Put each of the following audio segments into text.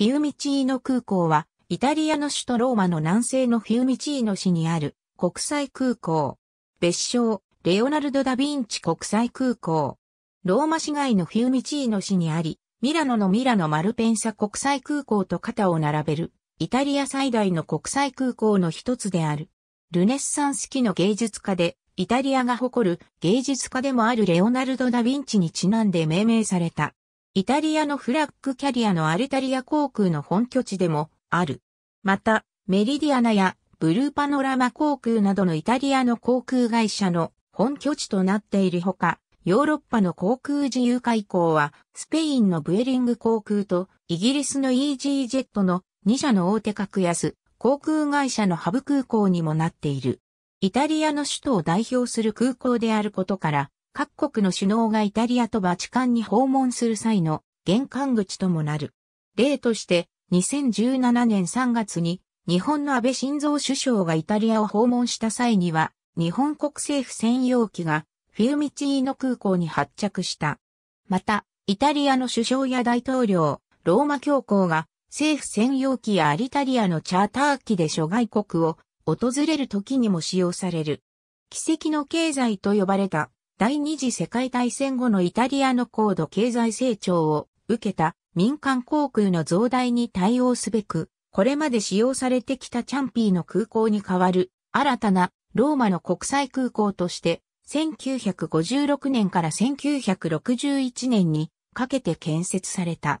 フィウミチーノ空港は、イタリアの首都ローマの南西のフィウミチーノ市にある国際空港。別称、レオナルド・ダ・ヴィンチ国際空港。ローマ市街のフィウミチーノ市にあり、ミラノのミラノ・マルペンサ国際空港と肩を並べる、イタリア最大の国際空港の一つである。ルネッサンス期の芸術家で、イタリアが誇る芸術家でもあるレオナルド・ダ・ヴィンチにちなんで命名された。イタリアのフラッグキャリアのアルタリア航空の本拠地でもある。また、メリディアナやブルーパノラマ航空などのイタリアの航空会社の本拠地となっているほか、ヨーロッパの航空自由化以降は、スペインのブエリング航空とイギリスのイージージェットの2社の大手格安航空会社のハブ空港にもなっている。イタリアの首都を代表する空港であることから、各国の首脳がイタリアとバチカンに訪問する際の玄関口ともなる。例として2017年3月に日本の安倍晋三首相がイタリアを訪問した際には日本国政府専用機がフィウミチーノ空港に発着した。また、イタリアの首相や大統領、ローマ教皇が政府専用機やアリタリアのチャーター機で諸外国を訪れる時にも使用される。奇跡の経済と呼ばれた。第二次世界大戦後のイタリアの高度経済成長を受けた民間航空の増大に対応すべく、これまで使用されてきたチャンピーノ空港に代わる新たなローマの国際空港として1956年から1961年にかけて建設された。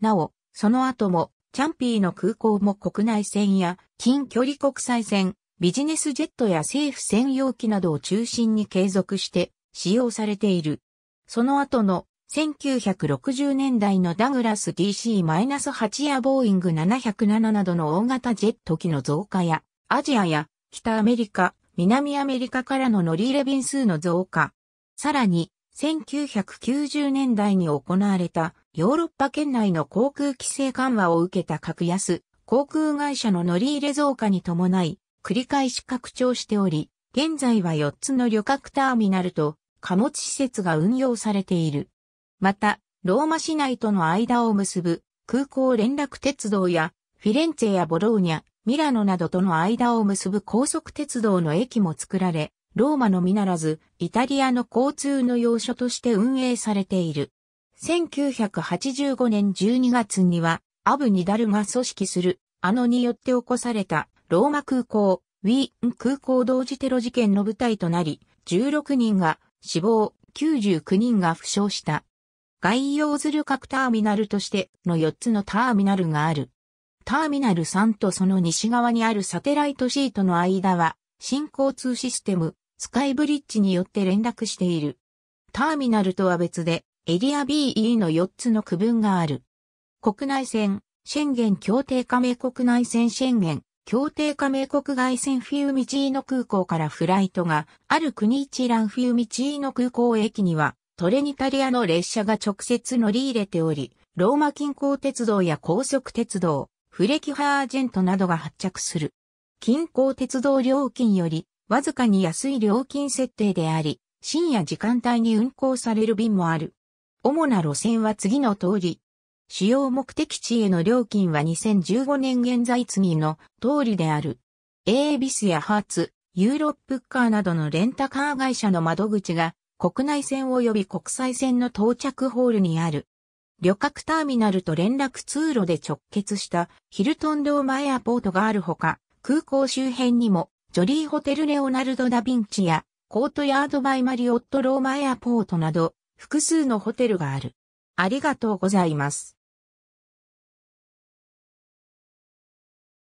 なお、その後もチャンピーノ空港も国内線や近距離国際線、ビジネスジェットや政府専用機などを中心に継続して、使用されている。その後の1960年代のダグラス DC-8 やボーイング707などの大型ジェット機の増加や、アジアや北アメリカ、南アメリカからの乗り入れ便数の増加。さらに、1990年代に行われたヨーロッパ圏内の航空規制緩和を受けた格安、航空会社の乗り入れ増加に伴い、繰り返し拡張しており、現在は4つの旅客ターミナルと、貨物施設が運用されている。また、ローマ市内との間を結ぶ空港連絡鉄道やフィレンツェやボローニャ、ミラノなどとの間を結ぶ高速鉄道の駅も作られ、ローマのみならずイタリアの交通の要所として運営されている。1985年12月にはアブ・ニダルが組織するANOによって起こされたローマ空港、ウィーン空港同時テロ事件の舞台となり、16人が死亡、99人が負傷した。概要する各ターミナルとしての4つのターミナルがある。ターミナル3とその西側にあるサテライトシートの間は、新交通システム、スカイブリッジによって連絡している。ターミナルとは別で、エリア BE の4つの区分がある。国内線、シェンゲン協定加盟国内線シェンゲン、協定加盟国外線フィウミチーノ空港からフライトがある国一覧フィウミチーノ空港駅にはトレニタリアの列車が直接乗り入れており、ローマ近郊鉄道や高速鉄道、フレキハージェントなどが発着する。近郊鉄道料金よりわずかに安い料金設定であり、深夜時間帯に運行される便もある。主な路線は次の通り。主要目的地への料金は2015年現在次の通りである。エイビスやハーツ、ユーロップカーなどのレンタカー会社の窓口が国内線及び国際線の到着ホールにある。旅客ターミナルと連絡通路で直結したヒルトンローマエアポートがあるほか、空港周辺にもジョリーホテルレオナルド・ダ・ヴィンチやコートヤード・バイ・マリオット・ローマエアポートなど複数のホテルがある。ありがとうございます。